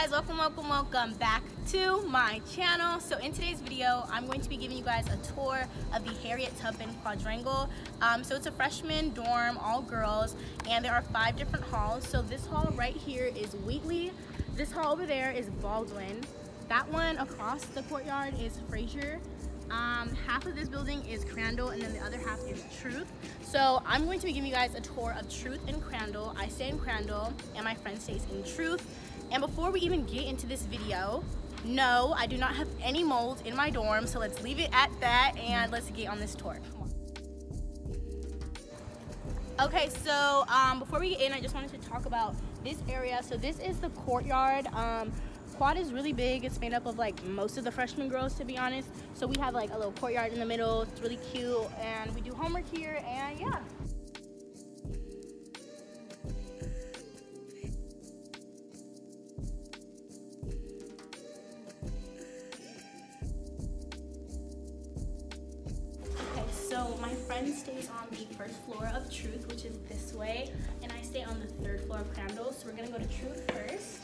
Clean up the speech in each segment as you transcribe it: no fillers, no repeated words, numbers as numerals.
guys, welcome back to my channel. So in today's video, I'm going to be giving you guys a tour of the Harriet Tubman Quadrangle. So it's a freshman dorm, all girls, and there are 5 different halls. So this hall right here is Wheatley. This hall over there is Baldwin. That one across the courtyard is Frazier. Half of this building is Crandall, and then the other half is Truth. So I'm going to be giving you guys a tour of Truth and Crandall. I stay in Crandall and my friend stays in Truth. And before we even get into this video, no, I do not have any mold in my dorm, so let's leave it at that and let's get on this tour. Come on. Okay, so before we get in, I just wanted to talk about this area. So this is the courtyard. Quad is really big. It's made up of like most of the freshman girls, to be honest. So we have like a little courtyard in the middle. It's really cute, and we do homework here, and yeah. Okay, so my friend stays on the first floor of Truth, which is this way, and I stay on the 3rd floor of Crandall. So we're gonna go to Truth first.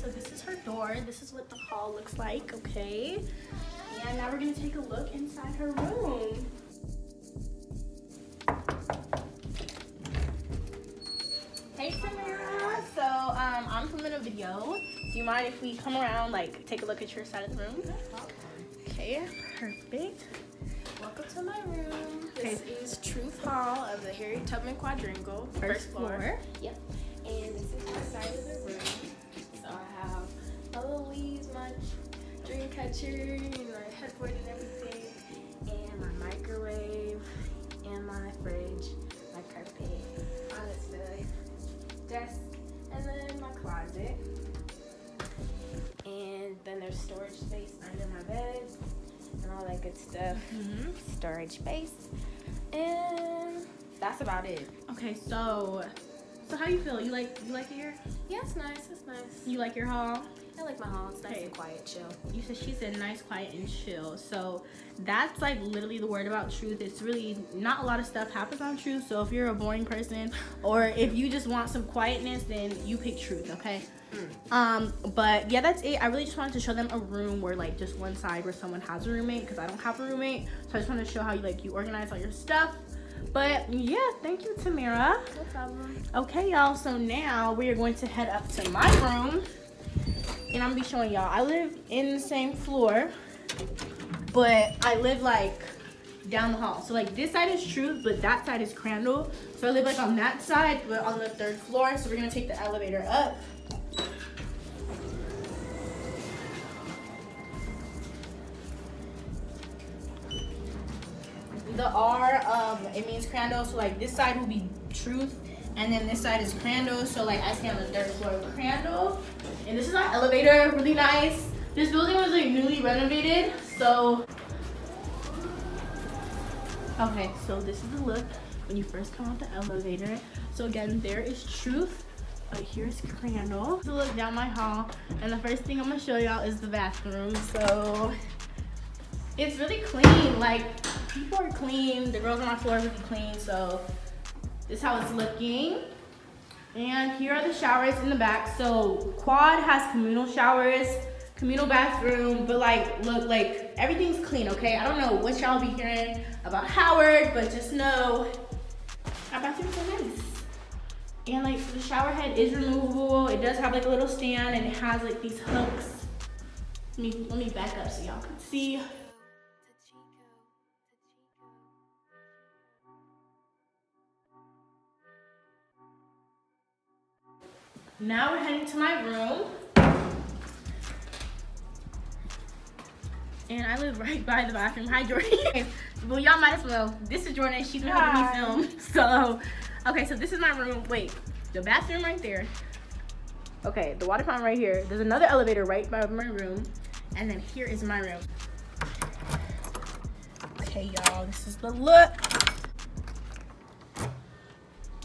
So this is her door. This is what the hall looks like, okay? And now we're gonna take a look inside her room. Hey, Tamara. So I'm filming a video. Do you mind if we come around, like, take a look at your side of the room? Okay, perfect. Welcome to my room. This is Truth Hall of the Harriet Tubman Quadrangle, first floor. Yep. And this is my side of the room. Dream catcher, you know, headboard and everything, and my microwave, and my fridge, my carpet, all that stuff, desk, and then my closet, and then there's storage space under my bed, and all that good stuff, storage space, and that's about it. Okay, so how do you feel? You like it here? Yeah, it's nice, it's nice. You like your hall? I like my hall. It's nice and quiet, chill. You said she said nice, quiet, and chill. So that's like literally the word about Truth. It's really not a lot of stuff happens on Truth. So if you're a boring person or if you just want some quietness, then you pick Truth, okay? But yeah, that's it. I really just wanted to show them a room where like just one side where someone has a roommate, because I don't have a roommate. So I just want to show how you like you organize all your stuff. But yeah, thank you, Tamara. No problem. Okay, y'all. So now we are going to head up to my room. And I'm gonna be showing y'all, I live in the same floor, but I live like down the hall. So like this side is Truth, but that side is Crandall. So I live like on that side, but on the 3rd floor. So we're gonna take the elevator up. The R, it means Crandall. So like this side will be Truth. And then this side is Crandall, so like I stay on the 3rd floor of Crandall. And this is our elevator, really nice. This building was like newly renovated, so. Okay, so this is the look when you first come out the elevator. So again, there is Truth, but here's Crandall. So look down my hall, and the first thing I'm gonna show y'all is the bathroom. So it's really clean, like people are clean. The girls on my floor are really clean, so. This is how it's looking. And here are the showers in the back. So Quad has communal showers, communal bathroom, but like, look, like everything's clean, okay? I don't know what y'all be hearing about Howard, but just know our bathroom's so nice. And like the shower head is removable. It does have like a little stand, and it has like these hooks. Let me back up so y'all can see. Now we're heading to my room. And I live right by the bathroom. Hi, Jordan. Well, y'all might as well. This is Jordan. She's been helping me film. So, okay, so this is my room. Wait, the bathroom right there. Okay, the water fountain right here. There's another elevator right by my room. And then here is my room. Okay, y'all, this is the look.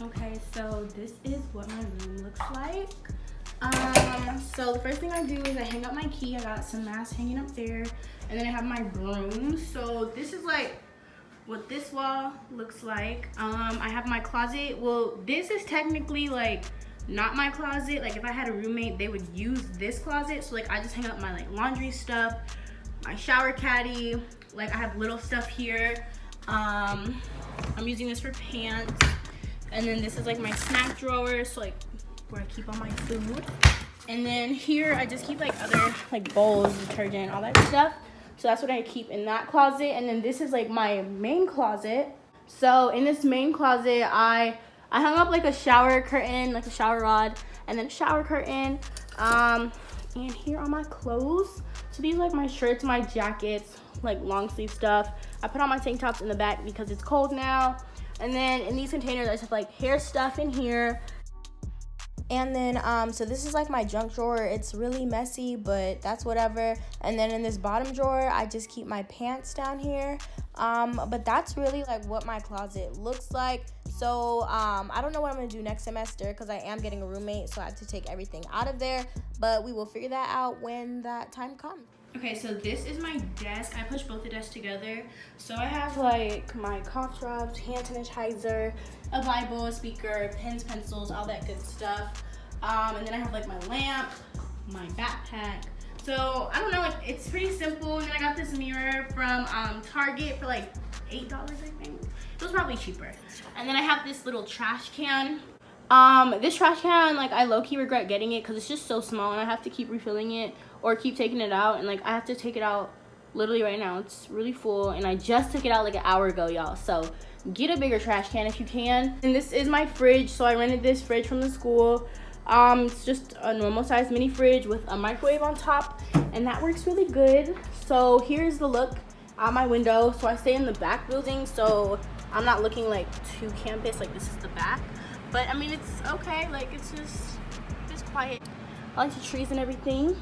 Okay, so this is what my room looks like. So the first thing I do is I hang up my key. I got some masks hanging up there. And then I have my room. So this is like what this wall looks like. I have my closet. Well, this is technically like not my closet. Like if I had a roommate, they would use this closet. So like I just hang up my like laundry stuff, my shower caddy. Like I have little stuff here. I'm using this for pants. And then this is like my snack drawer. So like where I keep all my food. And then here I just keep like other like bowls, detergent, all that stuff. So that's what I keep in that closet. And then this is like my main closet. So in this main closet, I hung up like a shower curtain, like a shower rod, and then a shower curtain. And here are my clothes. So these are like my shirts, my jackets, like long sleeve stuff. I put all my tank tops in the back because it's cold now. And then in these containers, I just have like hair stuff in here. And then, so this is like my junk drawer. It's really messy, but that's whatever. And then in this bottom drawer, I just keep my pants down here. But that's really like what my closet looks like. So I don't know what I'm gonna do next semester because I am getting a roommate, so I have to take everything out of there. But we will figure that out when that time comes. Okay, so this is my desk. I push both the desks together. So I have like my cough drops, hand sanitizer, a Bible, a speaker, pens, pencils, all that good stuff. And then I have like my lamp, my backpack. So I don't know, it's pretty simple. And then I got this mirror from Target for like $8, I think. It was probably cheaper. And then I have this little trash can. This trash can, like I low-key regret getting it because it's just so small and I have to keep refilling it or keep taking it out. And like I have to take it out literally right now. It's really full and I just took it out like an hour ago, y'all. So get a bigger trash can if you can. And this is my fridge. So I rented this fridge from the school. It's just a normal size mini fridge with a microwave on top and that works really good. So here's the look out my window. So I stay in the back building, so I'm not looking like to campus, like this is the back. But I mean, it's okay, like it's just quiet. I like the trees and everything.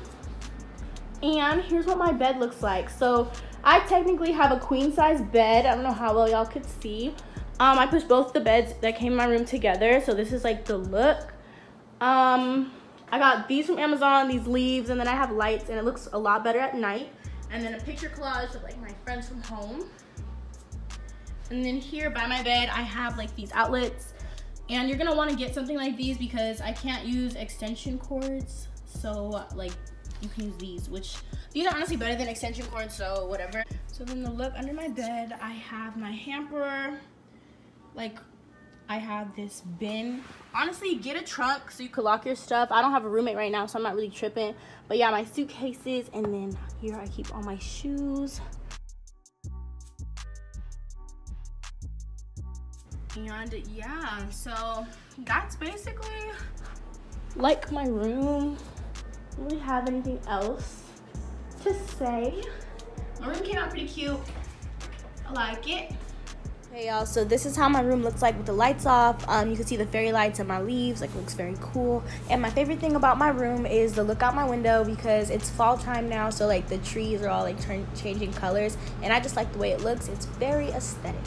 And here's what my bed looks like. So I technically have a queen size bed. I don't know how well y'all could see. I pushed both the beds that came in my room together. So this is like the look. I got these from Amazon, these leaves, and then I have lights and it looks a lot better at night. And then a picture collage of like my friends from home. And then here by my bed, I have like these outlets. And you're gonna wanna get something like these because I can't use extension cords. So like you can use these, which these are honestly better than extension cords, so whatever. So then the look under my bed, I have my hamper. Like I have this bin. Honestly, get a trunk so you could lock your stuff. I don't have a roommate right now, so I'm not really tripping. But yeah, my suitcases, and then here I keep all my shoes. And yeah, so that's basically like my room. I don't really have anything else to say. My room came out pretty cute. I like it. Hey y'all, so this is how my room looks like with the lights off. You can see the fairy lights and my leaves, like it looks very cool. And my favorite thing about my room is the look out my window because it's fall time now, so like the trees are all like changing colors and I just like the way it looks. It's very aesthetic.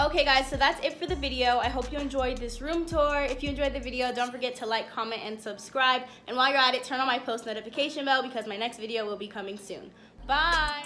Okay guys, so that's it for the video. I hope you enjoyed this room tour. If you enjoyed the video, don't forget to like, comment, and subscribe. And while you're at it, turn on my post notification bell because my next video will be coming soon. Bye!